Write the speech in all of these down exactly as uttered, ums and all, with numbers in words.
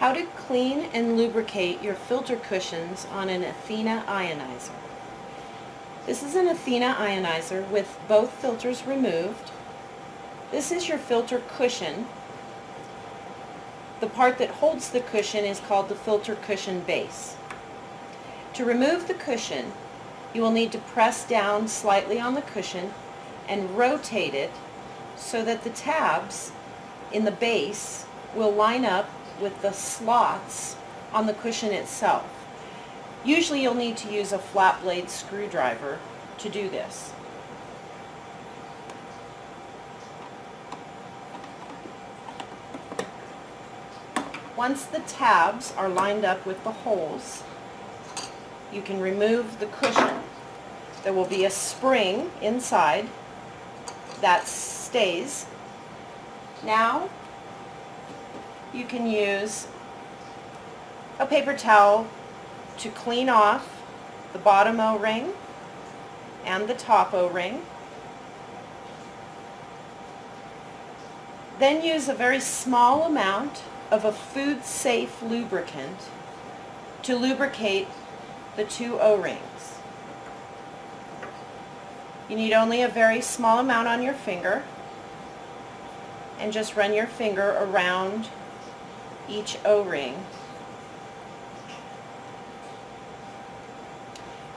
How to clean and lubricate your filter cushions on an Athena ionizer. This is an Athena ionizer with both filters removed. This is your filter cushion. The part that holds the cushion is called the filter cushion base. To remove the cushion, you will need to press down slightly on the cushion and rotate it so that the tabs in the base will line up with the slots on the cushion itself. Usually you'll need to use a flat blade screwdriver to do this. Once the tabs are lined up with the holes, you can remove the cushion. There will be a spring inside that stays. Now, you can use a paper towel to clean off the bottom O-ring and the top O-ring. Then use a very small amount of a food-safe lubricant to lubricate the two O-rings. You need only a very small amount on your finger, and just run your finger around each O-ring.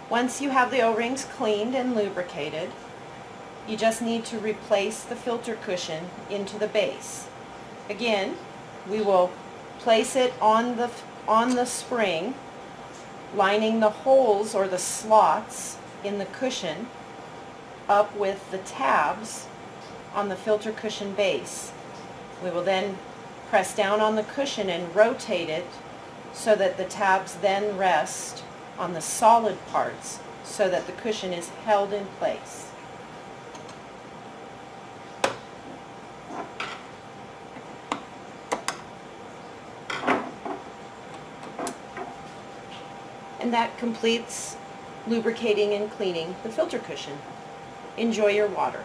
Once you have the O-rings cleaned and lubricated, you just need to replace the filter cushion into the base. Again, we will place it on the on the spring, lining the holes or the slots in the cushion up with the tabs on the filter cushion base. We will then press down on the cushion and rotate it so that the tabs then rest on the solid parts so that the cushion is held in place. And that completes lubricating and cleaning the filter cushion. Enjoy your water.